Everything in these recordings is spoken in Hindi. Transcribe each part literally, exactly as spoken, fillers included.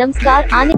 नमस्कार आने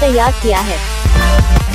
तैयार किया है।